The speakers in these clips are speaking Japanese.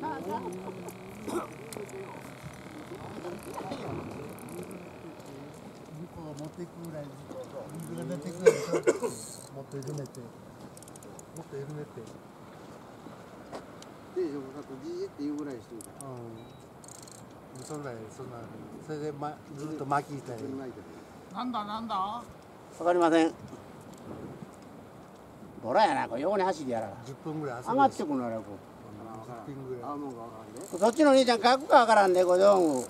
分かりません。ボラやな、これ横に走りやら。10分ぐらい上がってくるならこう。そっちの兄ちゃん書くか分からんで、これどう。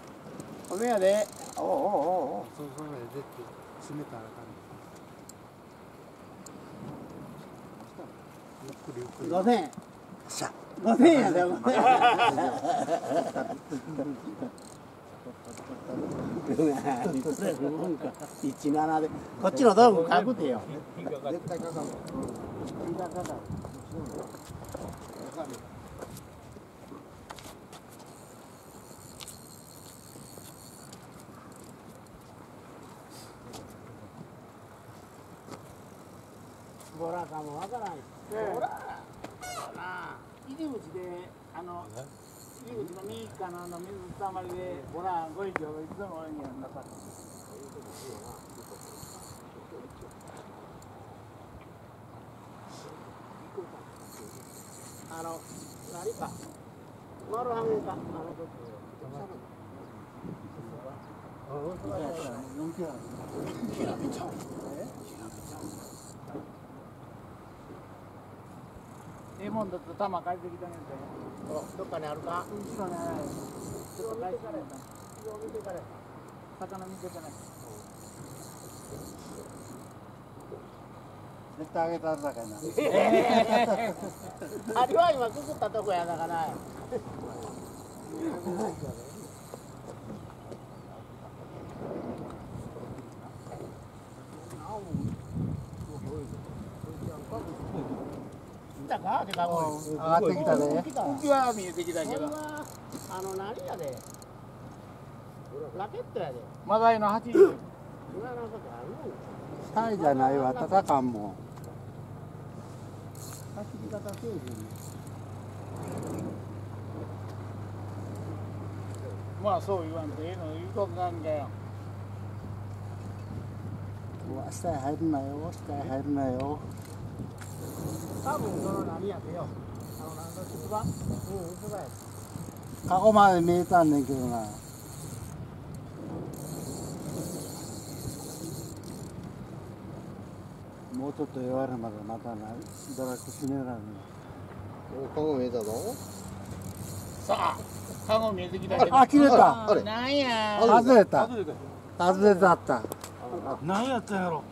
おめやで。おおおお。そうそうね、出て詰めたらあかん。ゆっくりゆっくり。5000円。しゃ。5000円やで。17でこっちの道具かくてよ。絶対かかる。ボラかもわからん。ボラ。入り口で入り口の右かな水たまりでボラ5匹ほどいつも俺にやんなさって何か丸はめかええもんだと玉返ってきたねんて。どっかにあるか。後ろにある。ちょっと大事なやつ。魚見てかない。絶対あげたんだからな。あれは今くくったとこやだから。上がってきたね。浮きは見えてきたけど。何やで。ラケットやで。マダイの8。サイじゃないわ、叩かんも。走り方せえへんね。まあそう言わんとええの言うことなんだよ。うわ、下へ入るなよ、下へ入るなよ。多分その波やでよ。過去まで見えたんねんけどな。もうちょっと弱るまでまたなドラッグしねえな。お、カゴ見えたぞ。さあ、カゴ見えてきたけど。あ、切れた。なんや。外れた。外れたった。なんやったんやろ。